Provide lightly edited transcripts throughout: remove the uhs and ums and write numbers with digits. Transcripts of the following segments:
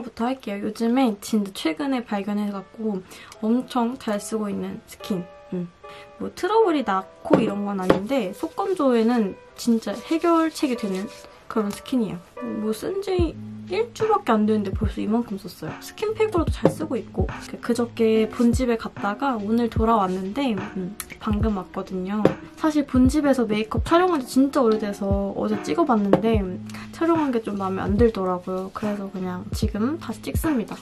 설명부터 할게요. 요즘에 진짜 최근에 발견해갖고 엄청 잘 쓰고 있는 스킨. 뭐 트러블이 나고 이런 건 아닌데 속 건조에는 진짜 해결책이 되는 그런 스킨이에요. 뭐 쓴 지 일주일밖에 안 됐는데 벌써 이만큼 썼어요. 스킨팩으로도 잘 쓰고 있고, 그저께 본집에 갔다가 오늘 돌아왔는데 방금 왔거든요. 사실 본집에서 메이크업 촬영한 지 진짜 오래돼서 어제 찍어봤는데 촬영한 게 좀 마음에 안 들더라고요. 그래서 그냥 지금 다시 찍습니다.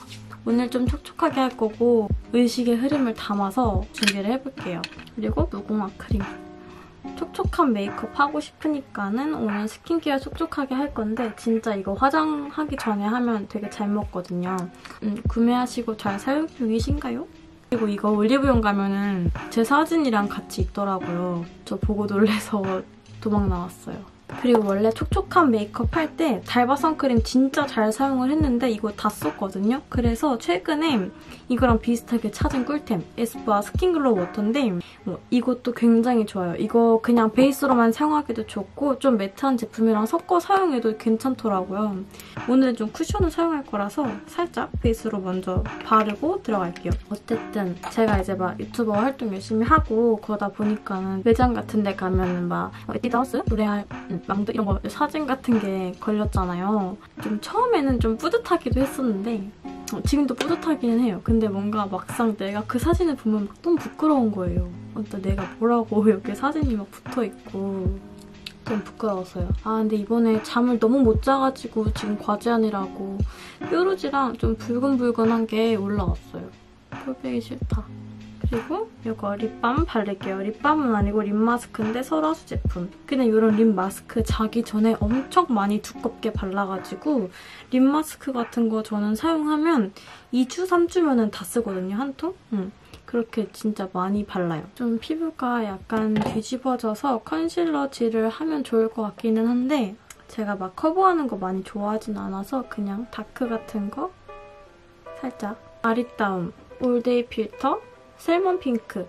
오늘 좀 촉촉하게 할 거고 의식의 흐름을 담아서 준비를 해볼게요. 그리고 무궁화 크림. 촉촉한 메이크업 하고 싶으니까는 오늘 스킨케어 촉촉하게 할 건데 진짜 이거 화장하기 전에 하면 되게 잘 먹거든요. 구매하시고 잘 사용 중이신가요? 그리고 이거 올리브영 가면은 제 사진이랑 같이 있더라고요. 저 보고 놀래서 도망 나왔어요. 그리고 원래 촉촉한 메이크업 할 때 달바 선크림 진짜 잘 사용을 했는데 이거 다 썼거든요. 그래서 최근에 이거랑 비슷하게 찾은 꿀템 에스쁘아 스킨글로우 워터인데 이것도 굉장히 좋아요. 이거 그냥 베이스로만 사용하기도 좋고 좀 매트한 제품이랑 섞어 사용해도 괜찮더라고요. 오늘은 좀 쿠션을 사용할 거라서 살짝 베이스로 먼저 바르고 들어갈게요. 어쨌든 제가 이제 막 유튜버 활동 열심히 하고 그러다 보니까는 매장 같은 데 가면은 막 에뛰드 로레알 망도 이런 거 사진 같은 게 걸렸잖아요. 좀 처음에는 좀 뿌듯하기도 했었는데 지금도 뿌듯하기는 해요. 근데 뭔가 막상 내가 그 사진을 보면 막 너무 부끄러운 거예요. 내가 뭐라고 이렇게 사진이 막 붙어있고 좀 부끄러웠어요. 아 근데 이번에 잠을 너무 못 자가지고 지금 과제하느라고 뾰루지랑 좀 붉은붉은한 게 올라왔어요. 꼴보기 싫다. 그리고 이거 립밤 바를게요. 립밤은 아니고 립마스크인데 설화수 제품. 근데 이런 립마스크 자기 전에 엄청 많이 두껍게 발라가지고 립마스크 같은 거 저는 사용하면 2주, 3주면은 다 쓰거든요. 한 통? 그렇게 진짜 많이 발라요. 좀 피부가 약간 뒤집어져서 컨실러 칠을 하면 좋을 것 같기는 한데 제가 막 커버하는 거 많이 좋아하진 않아서 그냥 다크 같은 거 살짝 아리따움 올데이 필터 셀먼 핑크.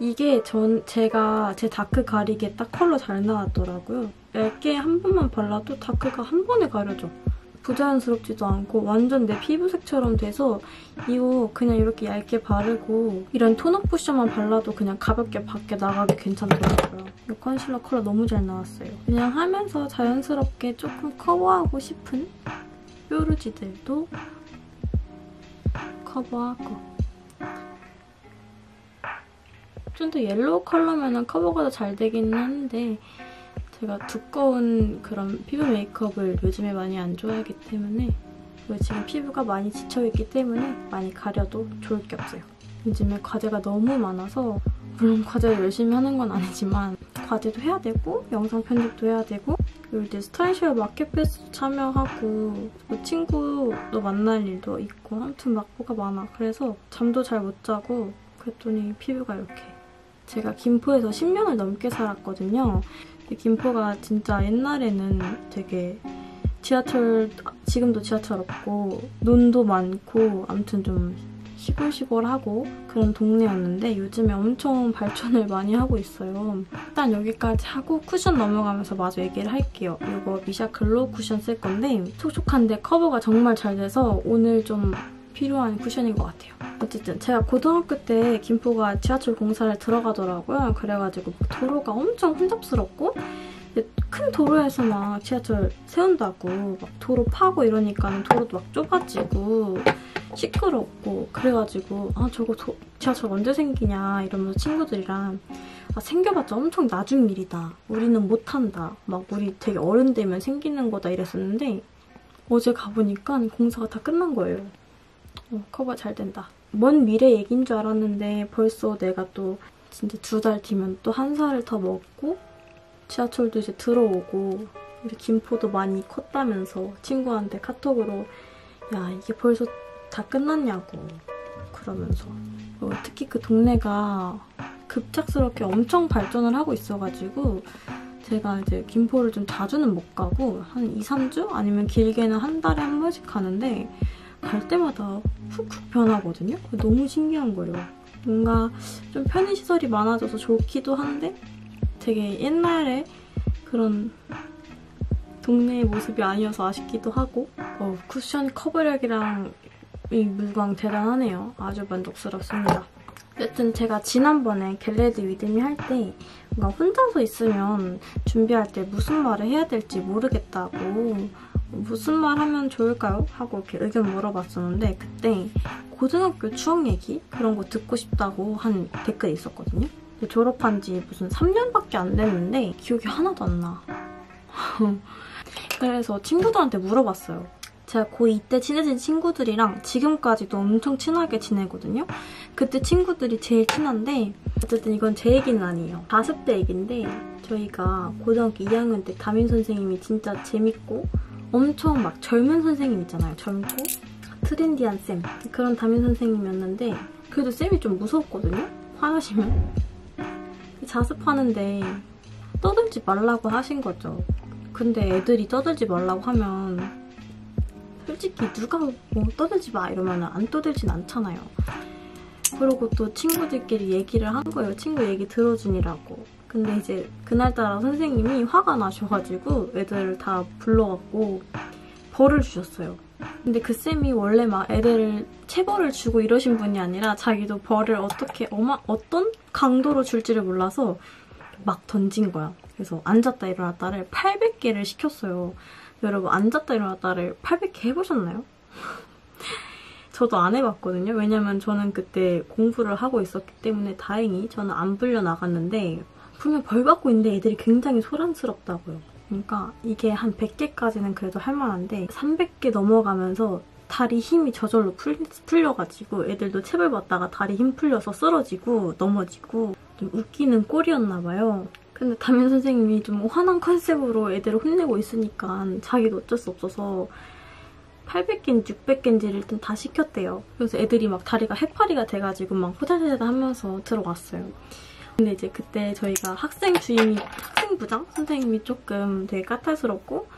이게 제가 제 다크 가리기에 딱 컬러 잘 나왔더라고요. 얇게 한 번만 발라도 다크가 한 번에 가려져. 부자연스럽지도 않고 완전 내 피부색처럼 돼서 이거 그냥 이렇게 얇게 바르고 이런 토너 쿠션만 발라도 그냥 가볍게 밖에 나가기 괜찮더라고요. 이 컨실러 컬러 너무 잘 나왔어요. 그냥 하면서 자연스럽게 조금 커버하고 싶은 뾰루지들도 커버하고 좀 더 옐로우 컬러면은 커버가 더 잘 되긴 한데 제가 두꺼운 그런 피부 메이크업을 요즘에 많이 안 좋아하기 때문에 그리고 지금 피부가 많이 지쳐있기 때문에 많이 가려도 좋을 게 없어요. 요즘에 과제가 너무 많아서 물론 과제를 열심히 하는 건 아니지만 과제도 해야 되고 영상 편집도 해야 되고 그리고 이제 스타일쉐어 마켓패스도 참여하고 뭐 친구도 만날 일도 있고 아무튼 막보가 많아. 그래서 잠도 잘 못 자고 그랬더니 피부가 이렇게 제가 김포에서 10년을 넘게 살았거든요. 근데 김포가 진짜 옛날에는 되게 지하철, 지금도 지하철 없고 논도 많고 아무튼 좀 시골시골하고 그런 동네였는데 요즘에 엄청 발전을 많이 하고 있어요. 일단 여기까지 하고 쿠션 넘어가면서 마저 얘기를 할게요. 이거 미샤 글로우 쿠션 쓸 건데 촉촉한데 커버가 정말 잘 돼서 오늘 좀 필요한 쿠션인 것 같아요. 어쨌든 제가 고등학교 때 김포가 지하철 공사를 들어가더라고요. 그래가지고 도로가 엄청 혼잡스럽고 큰 도로에서 막 지하철 세운다고 막 도로 파고 이러니까 도로도 막 좁아지고 시끄럽고 그래가지고 아 저거 지하철 언제 생기냐 이러면서 친구들이랑 아 생겨봤자 엄청 나중 일이다. 우리는 못한다. 막 우리 되게 어른 되면 생기는 거다 이랬었는데 어제 가보니까 공사가 다 끝난 거예요. 커버 잘 된다. 먼 미래 얘기인 줄 알았는데 벌써 내가 또 진짜 2달 뒤면 또 1살을 더 먹고 지하철도 이제 들어오고 우리 김포도 많이 컸다면서 친구한테 카톡으로 야 이게 벌써 다 끝났냐고 그러면서 특히 그 동네가 급작스럽게 엄청 발전을 하고 있어가지고 제가 이제 김포를 좀 자주는 못 가고 한 2, 3주? 아니면 길게는 한 달에 한 번씩 가는데 갈 때마다 훅훅 변하거든요? 너무 신기한 거예요. 뭔가 좀 편의시설이 많아져서 좋기도 한데 되게 옛날에 그런 동네의 모습이 아니어서 아쉽기도 하고 쿠션 커버력이랑 이 물광 대단하네요. 아주 만족스럽습니다. 여튼 제가 지난번에 겟레디 위드미 할 때 뭔가 혼자서 있으면 준비할 때 무슨 말을 해야 될지 모르겠다고 무슨 말 하면 좋을까요? 하고 이렇게 의견 물어봤었는데 그때 고등학교 추억 얘기? 그런 거 듣고 싶다고 한 댓글이 있었거든요. 졸업한 지 무슨 3년밖에 안 됐는데 기억이 하나도 안 나. 그래서 친구들한테 물어봤어요. 제가 고2 때 친해진 친구들이랑 지금까지도 엄청 친하게 지내거든요. 그때 친구들이 제일 친한데 어쨌든 이건 제 얘기는 아니에요. 40대 얘기인데 저희가 고등학교 2학년 때 담임선생님이 진짜 재밌고 엄청 막 젊은 선생님 있잖아요. 젊고 트렌디한 쌤. 그런 담임선생님이었는데 그래도 쌤이 좀 무서웠거든요. 화나시면. 자습하는데 떠들지 말라고 하신 거죠. 근데 애들이 떠들지 말라고 하면 솔직히 누가 뭐 떠들지 마 이러면 안 떠들진 않잖아요. 그리고 또 친구들끼리 얘기를 한 거예요. 친구 얘기 들어주니라고. 근데 이제 그날따라 선생님이 화가 나셔가지고 애들을 다 불러갖고 벌을 주셨어요. 근데 그 쌤이 원래 막 애들을 체벌을 주고 이러신 분이 아니라 자기도 벌을 어떻게 어떤 강도로 줄지를 몰라서 막 던진 거야. 그래서 앉았다 일어났다를 800개를 시켰어요. 여러분 앉았다 일어났다를 800개 해보셨나요? 저도 안 해봤거든요. 왜냐면 저는 그때 공부를 하고 있었기 때문에 다행히 저는 안 불려 나갔는데 분명 벌 받고 있는데 애들이 굉장히 소란스럽다고요. 그러니까 이게 한 100개까지는 그래도 할만한데 300개 넘어가면서 다리 힘이 저절로 풀려가지고 애들도 체벌받다가 다리 힘 풀려서 쓰러지고 넘어지고 좀 웃기는 꼴이었나봐요. 근데 담임선생님이 좀 화난 컨셉으로 애들을 혼내고 있으니까 자기도 어쩔 수 없어서 800개인지 600개인지를 일단 다 시켰대요. 그래서 애들이 막 다리가 해파리가 돼가지고 막 호잘호잘 하면서 들어갔어요. 근데 이제 그때 저희가 학생부장 선생님이 조금 되게 까탈스럽고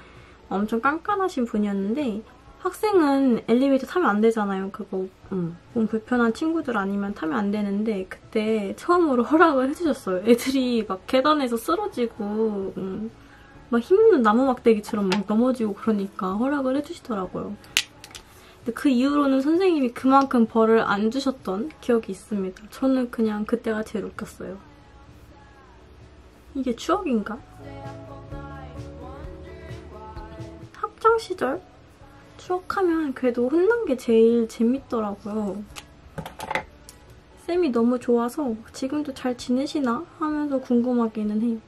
엄청 깐깐하신 분이었는데 학생은 엘리베이터 타면 안 되잖아요. 그거 몸 불편한 친구들 아니면 타면 안 되는데 그때 처음으로 허락을 해주셨어요. 애들이 막 계단에서 쓰러지고 막 힘없는 나무 막대기처럼 막 넘어지고 그러니까 허락을 해주시더라고요. 근데 그 이후로는 선생님이 그만큼 벌을 안 주셨던 기억이 있습니다. 저는 그냥 그때가 제일 웃겼어요. 이게 추억인가? 학창시절? 추억하면 그래도 혼난 게 제일 재밌더라고요. 쌤이 너무 좋아서 지금도 잘 지내시나? 하면서 궁금하기는 해요.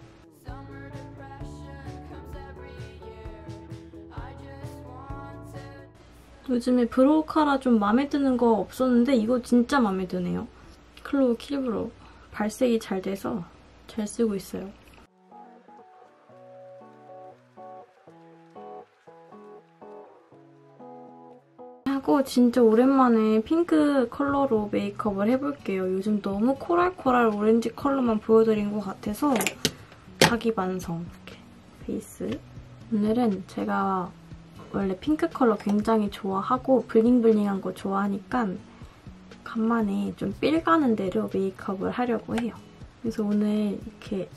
요즘에 브로우 카라 좀 마음에 드는 거 없었는데 이거 진짜 마음에 드네요. 클로우 킬브로. 발색이 잘 돼서 잘 쓰고 있어요. 진짜 오랜만에 핑크 컬러로 메이크업을 해볼게요. 요즘 너무 코랄코랄 오렌지 컬러만 보여드린 것 같아서 자기 반성. 이렇게 베이스. 오늘은 제가 원래 핑크 컬러 굉장히 좋아하고 블링블링한 거 좋아하니까 간만에 좀 삘 가는 대로 메이크업을 하려고 해요. 그래서 오늘 이렇게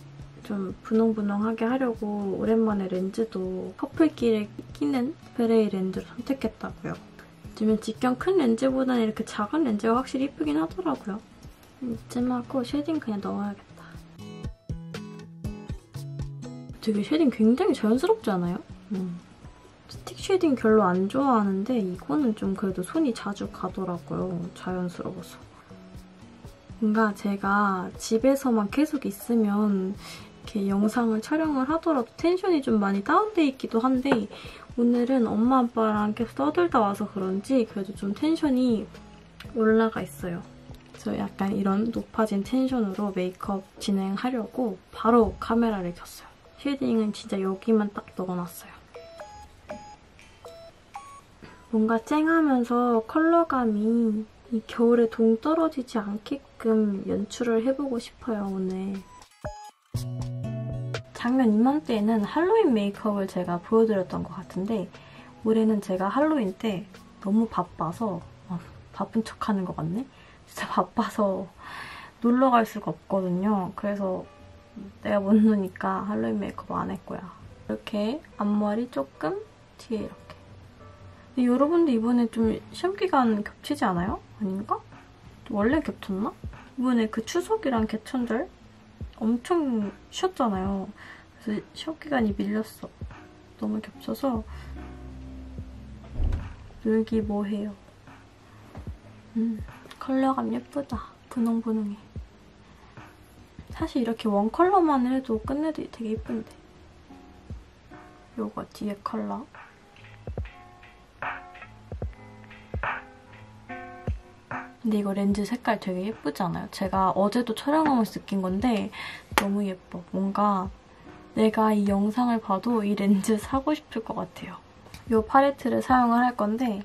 좀 분홍분홍하게 하려고 오랜만에 렌즈도 커플끼를 끼는 베레이 렌즈를 선택했다고요. 요즘엔 직경 큰 렌즈보다는 이렇게 작은 렌즈가 확실히 예쁘긴 하더라고요. 이쯤하고 쉐딩 그냥 넣어야겠다. 되게 쉐딩 굉장히 자연스럽지 않아요? 스틱 쉐딩 별로 안 좋아하는데 이거는 좀 그래도 손이 자주 가더라고요. 자연스러워서. 뭔가 제가 집에서만 계속 있으면 이렇게 영상을 촬영을 하더라도 텐션이 좀 많이 다운돼 있기도 한데 오늘은 엄마 아빠랑 계속 떠들다 와서 그런지 그래도 좀 텐션이 올라가 있어요. 그래서 약간 이런 높아진 텐션으로 메이크업 진행하려고 바로 카메라를 켰어요. 쉐딩은 진짜 여기만 딱 넣어놨어요. 뭔가 쨍하면서 컬러감이 이 겨울에 동떨어지지 않게끔 연출을 해보고 싶어요, 오늘. 작년 이맘때에는 할로윈 메이크업을 제가 보여드렸던 것 같은데 올해는 제가 할로윈 때 너무 바빠서 바쁜 척하는 것 같네? 진짜 바빠서 놀러 갈 수가 없거든요. 그래서 내가 못 노니까 할로윈 메이크업 안 했고요. 이렇게 앞머리 조금 뒤에 이렇게 근데 여러분들 이번에 좀 시험기간 겹치지 않아요? 아닌가? 원래 겹쳤나? 이번에 그 추석이랑 개천절 엄청 쉬었잖아요. 그래서 시험기간이 밀렸어. 너무 겹쳐서. 놀기 뭐해요. 컬러감 예쁘다. 분홍분홍해. 사실 이렇게 원 컬러만 해도 끝내도 되게 예쁜데. 요거 뒤에 컬러. 근데 이거 렌즈 색깔 되게 예쁘지 않아요? 제가 어제도 촬영하면서 느낀 건데 너무 예뻐. 뭔가 내가 이 영상을 봐도 이 렌즈 사고 싶을 것 같아요. 이 팔레트를 사용을 할 건데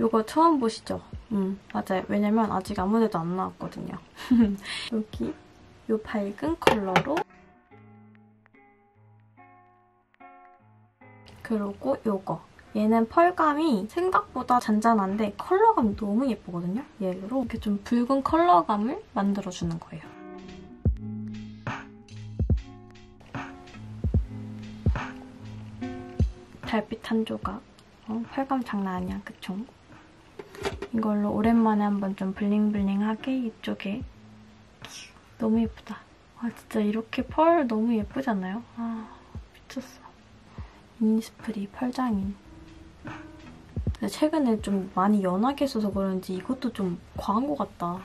이거 처음 보시죠? 맞아요. 왜냐면 아직 아무데도 안 나왔거든요. 여기 이 밝은 컬러로 그리고 이거 얘는 펄감이 생각보다 잔잔한데 컬러감이 너무 예쁘거든요? 얘로 이렇게 좀 붉은 컬러감을 만들어주는 거예요. 달빛 한 조각. 펄감 장난 아니야, 그쵸? 이걸로 오랜만에 한번 좀 블링블링하게 이쪽에. 너무 예쁘다. 아, 진짜 이렇게 펄 너무 예쁘지 않아요? 아, 미쳤어. 이니스프리 펄장인. 근데 최근에 좀 많이 연하게 써서 그런지 이것도 좀 과한 것 같다.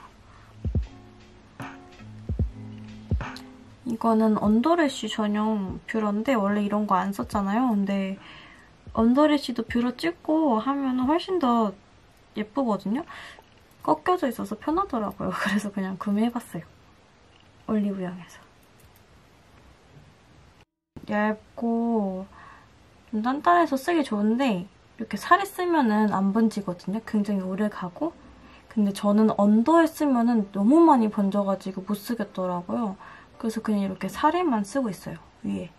이거는 언더래쉬 전용 뷰러인데 원래 이런 거 안 썼잖아요. 근데 언더래쉬도 뷰러 찍고 하면 훨씬 더 예쁘거든요. 꺾여져 있어서 편하더라고요. 그래서 그냥 구매해봤어요. 올리브영에서. 얇고 좀 단단해서 쓰기 좋은데 이렇게 살에 쓰면은 안 번지거든요. 굉장히 오래 가고. 근데 저는 언더에 쓰면은 너무 많이 번져가지고 못 쓰겠더라고요. 그래서 그냥 이렇게 살에만 쓰고 있어요. 위에.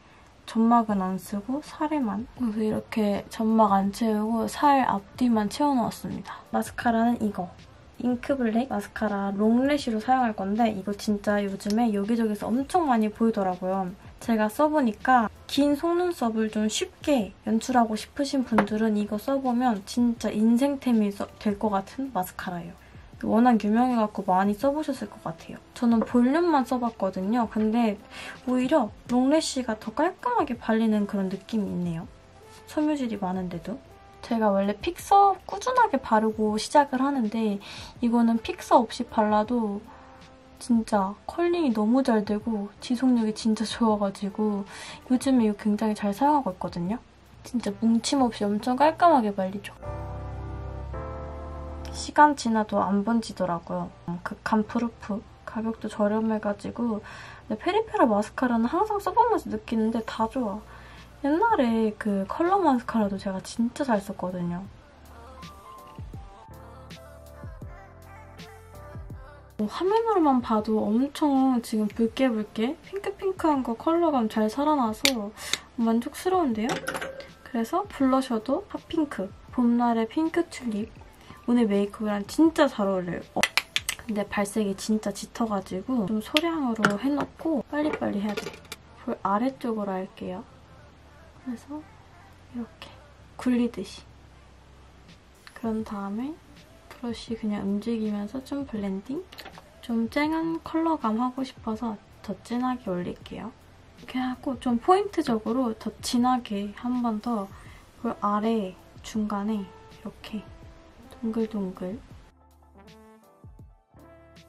점막은 안 쓰고 살에만. 그래서 이렇게 점막 안 채우고 살 앞뒤만 채워놓았습니다. 마스카라는 이거. 잉크블랙 마스카라 롱래쉬로 사용할 건데 이거 진짜 요즘에 여기저기서 엄청 많이 보이더라고요. 제가 써보니까 긴 속눈썹을 좀 쉽게 연출하고 싶으신 분들은 이거 써보면 진짜 인생템이 될 것 같은 마스카라예요. 워낙 유명해갖고 많이 써보셨을 것 같아요. 저는 볼륨만 써봤거든요. 근데 오히려 롱래쉬가 더 깔끔하게 발리는 그런 느낌이 있네요. 섬유질이 많은데도. 제가 원래 픽서 꾸준하게 바르고 시작을 하는데 이거는 픽서 없이 발라도 진짜 컬링이 너무 잘 되고 지속력이 진짜 좋아가지고 요즘에 이거 굉장히 잘 사용하고 있거든요. 진짜 뭉침 없이 엄청 깔끔하게 발리죠. 시간 지나도 안 번지더라고요. 극한 프루프. 가격도 저렴해가지고. 근데 페리페라 마스카라는 항상 써보면서 느끼는데 다 좋아. 옛날에 그 컬러 마스카라도 제가 진짜 잘 썼거든요. 화면으로만 봐도 엄청 지금 붉게 핑크핑크한 거 컬러감 잘 살아나서 만족스러운데요? 그래서 블러셔도 핫핑크. 봄날의 핑크 튤립. 오늘 메이크업이랑 진짜 잘 어울려요. 근데 발색이 진짜 짙어가지고 좀 소량으로 해놓고 빨리빨리 해야 돼요. 볼 아래쪽으로 할게요. 그래서 이렇게 굴리듯이. 그런 다음에 브러쉬 그냥 움직이면서 좀 블렌딩? 좀 쨍한 컬러감 하고 싶어서 더 진하게 올릴게요. 이렇게 하고 좀 포인트적으로 더 진하게 한 번 더 볼 아래 중간에 이렇게 동글동글.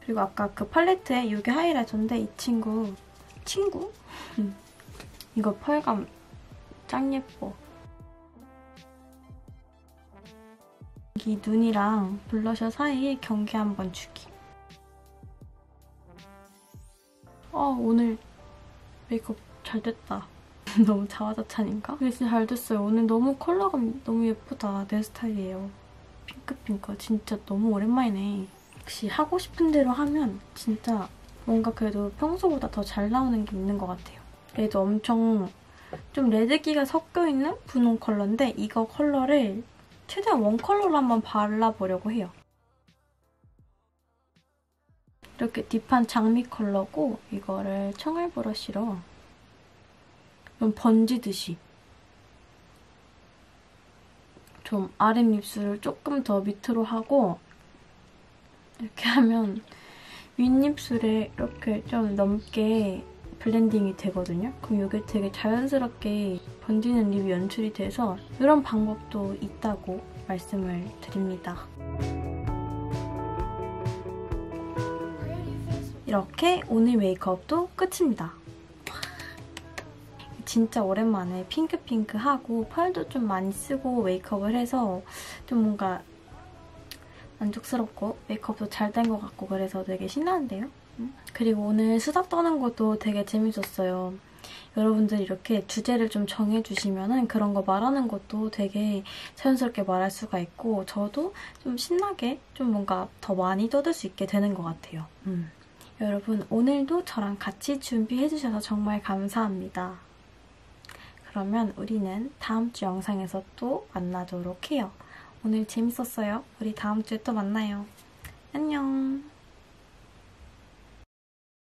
그리고 아까 그 팔레트에 이게 하이라이터인데 이 친구? 이거 펄감 짱 예뻐. 여기 눈이랑 블러셔 사이에 경계 한번 주기. 오늘 메이크업 잘 됐다. 너무 자화자찬인가? 근데 진짜 잘 됐어요. 오늘 너무 컬러감 너무 예쁘다. 내 스타일이에요. 핑크핑크 진짜 너무 오랜만이네. 역시 하고 싶은 대로 하면 진짜 뭔가 그래도 평소보다 더 잘 나오는 게 있는 것 같아요. 얘도 엄청 좀 레드기가 섞여있는 분홍 컬러인데 이거 컬러를 최대한 원 컬러로 한번 발라보려고 해요. 이렇게 딥한 장미 컬러고 이거를 청알 브러쉬로 좀 번지듯이 좀 아랫입술을 조금 더 밑으로 하고 이렇게 하면 윗입술에 이렇게 좀 넘게 블렌딩이 되거든요. 그럼 이게 되게 자연스럽게 번지는 립이 연출이 돼서 이런 방법도 있다고 말씀을 드립니다. 이렇게 오늘 메이크업도 끝입니다. 진짜 오랜만에 핑크핑크하고 펄도 좀 많이 쓰고 메이크업을 해서 좀 뭔가 만족스럽고 메이크업도 잘 된 것 같고 그래서 되게 신나는데요? 그리고 오늘 수다 떠는 것도 되게 재밌었어요. 여러분들 이렇게 주제를 좀 정해주시면은 그런 거 말하는 것도 되게 자연스럽게 말할 수가 있고 저도 좀 신나게 좀 뭔가 더 많이 떠들 수 있게 되는 것 같아요. 여러분 오늘도 저랑 같이 준비해주셔서 정말 감사합니다. 그러면 우리는 다음 주 영상에서 또 만나도록 해요. 오늘 재밌었어요. 우리 다음 주에 또 만나요. 안녕.